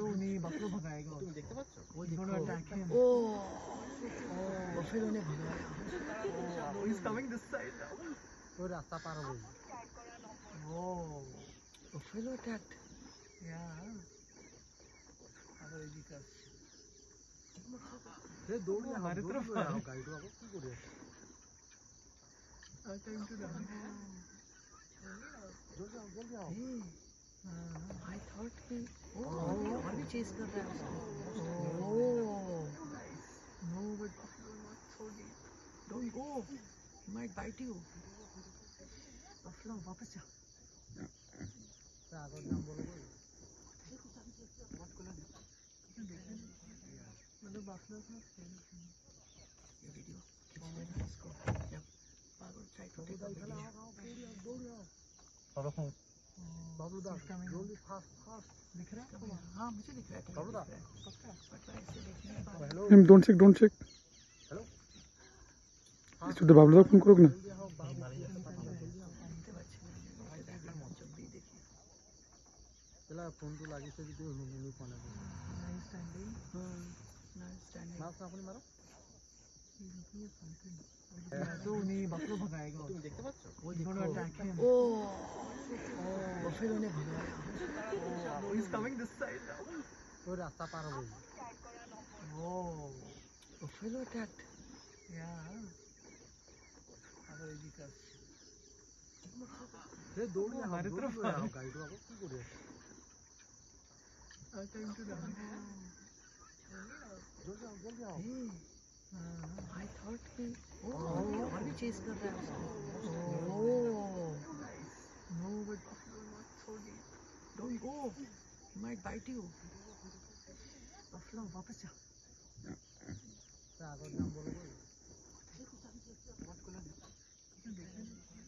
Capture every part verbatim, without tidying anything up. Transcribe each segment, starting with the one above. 또 우리 막걸리 바다 이거. 이제 봤죠? 오. 막걸리네 바다. Oh, he's coming this side now. 또 रास्ता पार हो गई. Oh. Buffalo cat. Yeah. अरे ये क्या? ये दौड़ रहा हमारे तरफ आ रहा है गाइड वाला क्या कर रहा है? Time to down. जोर से बोल जाओ. I thought he only chased the rat. Oh, no, but buffalo not so deep. Don't go. He might bite you. Buffalo, वापस जा. राघव नाम बोलो. What color? मतलब buffalo का skin. ये video. इसको. जब बाबू try to take the video. बाबू कौन? बाबू दास गोली फास्ट फास्ट दिख रहा है हां मुझे दिख रहा है बाबू दास पक्का पक्का ऐसे देखने का हेलो हम don't check don't check hello हां तो बाबू दास फोन करो ना चला फोन तो लागी से जो मुनी फोन है नाइस स्टैंडिंग हां नाइस स्टैंडिंग माफ आपने मारा तो नहीं बकरो भगाएगा तुम देखते बच्चो वो जिन्होंने अटैक किया ओ ओ फिर उन्हें भगाया ओ is coming this side now तो रास्ता पार हो गई ओ फिर अटैक या अरे जी का ये दौड़ रहा हमारे तरफ आ रहा है गाइड वाला क्या कर रहा है टाइम टू डाउन जोर से बोल जाओ Uh, I thought he only chased the rat. Oh, no, but buffalo not so deep. Don't go. He might bite you. Buffalo, वापस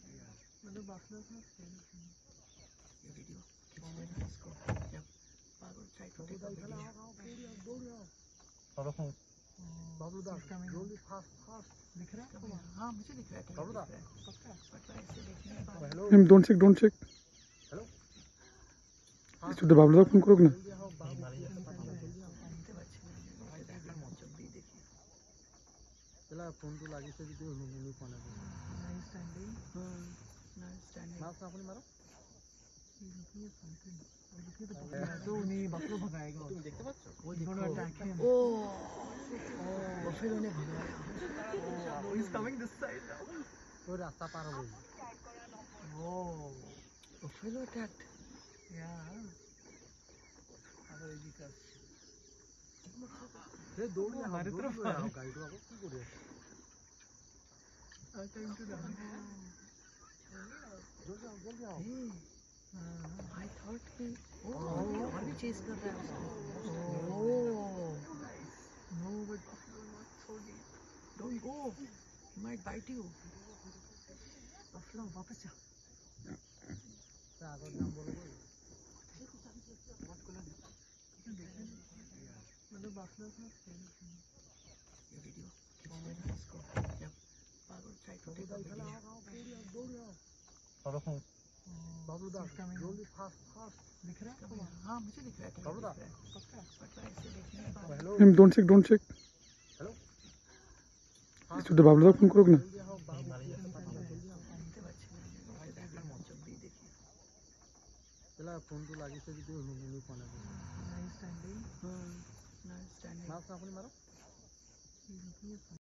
जा. राघव नाम बोलो. What color? मतलब buffalo का skin. ये video. इसको. जब बाबू try to take the video. बाबू कौन? बाबू दास गोली फास्ट फास्ट दिख रहा है हां मुझे दिख रहा है बाबू दास पक्का पक्का ऐसे देखने का हेलो हम don't check don't check hello हां तो बाबू दास फोन करो ना चला फोन तो लागी से जो मुनी फोन है नाइस स्टैंडिंग हां नाइस स्टैंडिंग माफ आपने मारा तो नहीं बकरो भगाएगा तुम देखते बच्चो वो जिन्होंने अटैक किया ओ ओ फिर उन्हें भगाया ओ is coming this side now तो रास्ता पार हो गई ओ फिर अटैक या अरे जी का ये दौड़ रहा हमारे तरफ आ रहा है गाइड वाला क्या कर रहा है टाइम टू डाउन जोर से बोल जाओ Uh, I thought he only chased the rat. Oh, no, but buffalo not so deep. Don't go. He might bite you. Buffalo, वापस जा. राघव नाम बोलो. What color? मतलब buffalo का skin. ये video. इसको. जब बाबू try to take the video. बाबू कौन? बाबू दास गोली फास्ट फास्ट दिख रहा है हां मुझे दिख रहा है बाबू दास पक्का पक्का ऐसे देखने का हेलो हम don't check don't check hello हां तो बाबू दास फोन करो ना चला फोन तो लागी से जो मुनी फोन है नाइस स्टैंडिंग हां नाइस स्टैंडिंग माफ आपने मारा